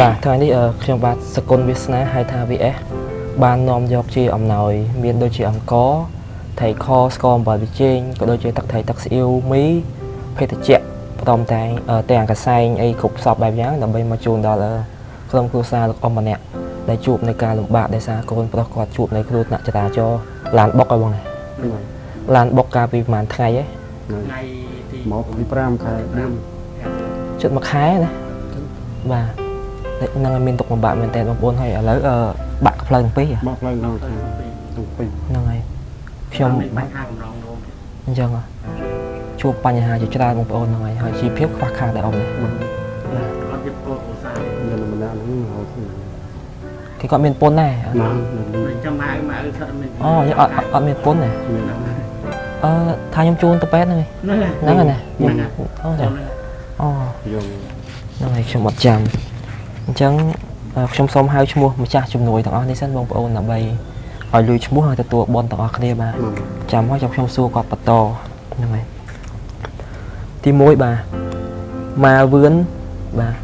Bà thay đi ở trong bát sạc con biết ná hay tha vẽ ban nom dọc chi ông nội miền đôi chị ông có thầy kho scom và bị trên có đôi chị tắc thầy tắc siêu mỹ phải thật chẹt tông tay ở tèn cả sai ấy cục sọp bài nhắn là bên mà chuồn đó là không cua xa được ông mà nè để chụp này ca lục bạn để xa con bắt quạt chụp này luôn nặng cho làn bọc ở bằng này làn bọc cà vì màn thay ấy một gram chuyện mặc hái này bà năng mình tục một bạn mình tèn một bốn hay lấy bạn lên một tí à bọc lên rồi năng này không chăng à chụp bàn nhà hàng chỉ cho ta một ôn năng này hỏi chi phí khoa khang đại ông này cái gọi miền Pôn này oh như ở miền Pôn này thay nhóm chuông tập bét này nắng này nè oh này trong một chạm chẳng trong sông hai chua một cha chùm nồi thằng đi sân bông ôn là bay ở lùi chua hơi tụa bon tỏ kia bà chạm hoa trong sông xua quạt bật to này thì mỗi bà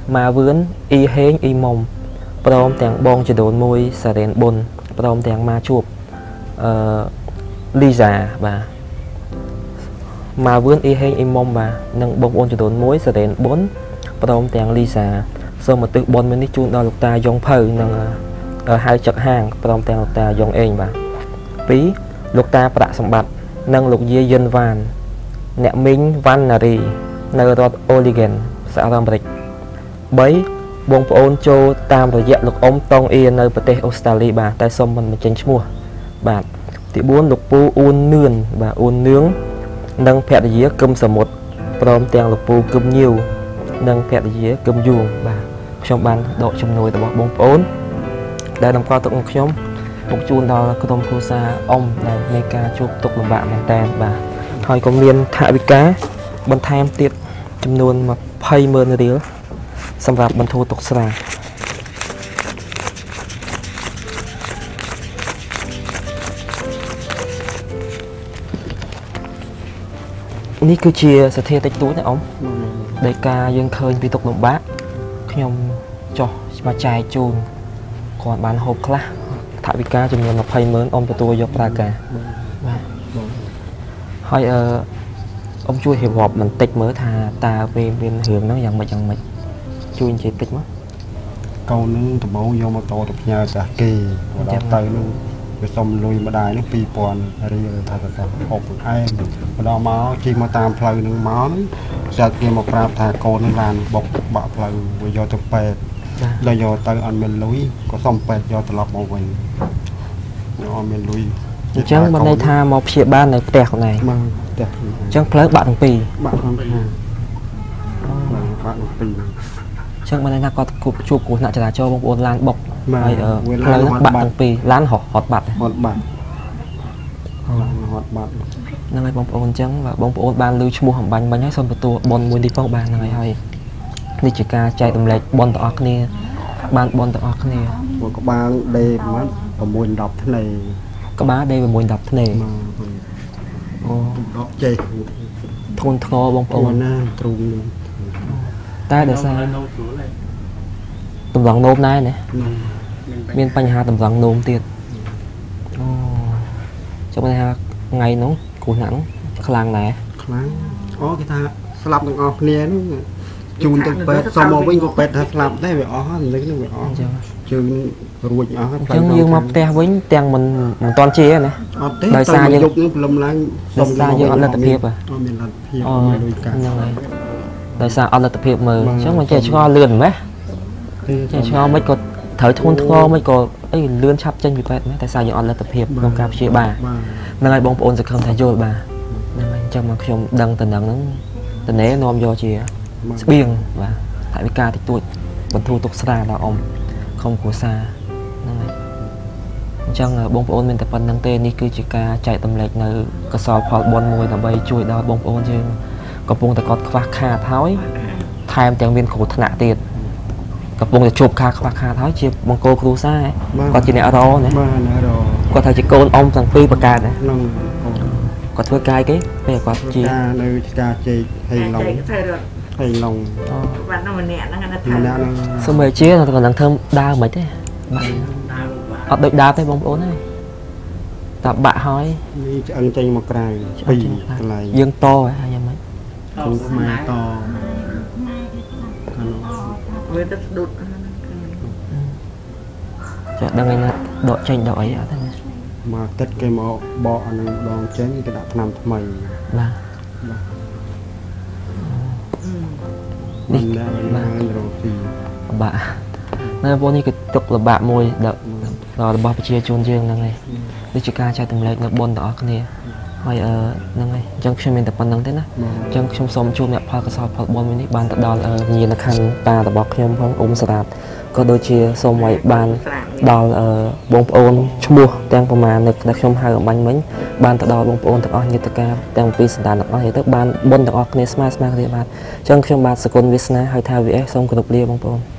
mà vướng y hên y mồng bom tàng bong cho đồn môi xà đèn bồn bom tàng ma chuột ly già bà mà vướng y hên y mông bà nâng bong bồn cho đồn môi xà đèn bốn bom tàng ly già sau một tự bồn mình đi chuột đào lục ta dòng phơi nâng ở hai chợ hàng bom tàng lục ta dòng ên bà ví lục ta bạ sầm bạt nâng lục dây dân vàn nẹ minh văn là gì nơi đó oligen xã Lam Bạch bấy bông ôn cho tam rồi dạ lục ông tông yên nơi bờ Australia bà tay xong mình tránh mua bà thì bốn lục pu ôn nướng bà ôn nướng nâng phẹt dĩa cơm sầm một prom tàng lục pu cơm nhiều nâng phẹt dĩa cơm giuồng bà trong bàn đội trong nồi tập bông ôn đây làm qua tụi nhóm một chuôn đó là cơm khô xa ông này nghe ca chụp tục làm bạn làm tàn bà hỏi công viên thả bị cá bận tham tiệt chấm luôn mà pay mơn ra đứa xong rạp bần thu tục xa ní cứ chia sẽ thê tách túi này ông đây ca dân khơi vì tục lộng bá khi ông cho mà chai chùn còn bán hộp khá thả vì ca chùm nhầm là phay mớn ông cho tôi dọc ra cả hỏi ông chui hiệp họp mình tách mới thà ta về bên hưởng nó dần mệt chui chị tịch mất câu nướng tụi bố vô mà tổ tụi nhà cả kỳ và đào tay luôn rồi xong lui mà đài nó pi pòn rồi thà thà hộp ai mà đào máu chi mà tam phơi nướng máu giờ kia mà prab thà cô nó làm bọc bọc phơi rồi do tụi bẹt rồi do tay ăn mình lối có xong bẹt do tụi lọc bọn mình do mình lối chẳng bên đây tha một chiếc ban này đẹp này chẳng phớt bạn pì chẳng bên đây là có cục chụp của nạn trả cho bông lan bọc mà ở bạn pì lán họ hot bạt năm nay bông ôn trắng và bông ôn ban lưu mua hỏng bánh bánh hết xong một tua bon muốn đi phong bàn này hay đi chỉ ca chạy tầm lệch bon tỏ kia ban bon tỏ kia một cái ban đây mà còn muốn đọc thế này các bá đây về mùi đập thế này thôn thô bông ôn ta để sao tầm dòng nôm này nè miền Panh Hà tầm dòng nôm tiền trong này ngày nóng cù nắng khang này có cái thằng slap đằng off nè chun tụi pet xong một bên có pet slap đấy về ó lấy cái này ó chun ruồi ó chun dương mập te với tang mình toàn chia này đời xa nhưng đời xa nhưng ăn là tập hiệp à đời xa ăn là tập hiệp mà chắc mà trẻ cho lườn mấy trẻ cho mấy có thở thôn thua mấy có ấy lươn chắp chân bị pet mấy tại sao nhưng ăn là tập hiệp không cam chia bà nên lại bông ôn sẽ không thấy rồi bà nên anh trong mà trong đằng tần nắng nó do chia biêng và tại vì ca thì tuổi bần thu tục xa là ông không của xa chẳng là bông ôn mình tập phần năng tên đi cứ chỉ ca chạy tầm lệch nơi cơ sở hoặc bon môi là bay chui đó bông ôn chứ có bông ta có khóa khá thói thay em tiếng viên khổ thân nạ tiền có bông ta chụp khá khóa khá thói chứ bông cô khu xa ấy có chị nẹ rô này có thầy chị cô ông thằng Phi và ca này có thuê cai cái bây giờ có chị ca nơi ca chị hay lòng Thầy lòng bạn nó mình nè, nó xong rồi chia còn đang thơm đa mấy thế ở đôi đa với bóng ốm này tập bạ hói ăn chay một cái bì này dương to ấy hay mấy không có mai to với đất đột chợ đang ngày đội tranh đội ở thế này mà tất cái mỏ bọ này đòn chén cái đã nằm mày là mình bạn nên vô như cái tục là bạn môi đợt rồi là bao chia chôn riêng năng này để chỉ ca trai từng lấy là bon đỏ cái này hay ở năng này trong khi mình tập quan năng thế nè trong trong xóm chôn mẹ pha cái sọt pha bon mình đi bàn tập đòn ở nhìn là khăn ta tập bọc thêm không ống sạt có đôi chia xóm ngoài bàn đòn ở bông ôn mua đang phần mà được đặt trong hai ở bánh mấy bàn tập đòn bông ôn tập như tập ca đang pi sạt đàn tập thì tập ban bon đỏ cái này smart smart cái này bạn trong khi bạn sạc con visna hay thay vẽ xong cái tập lia bông ôn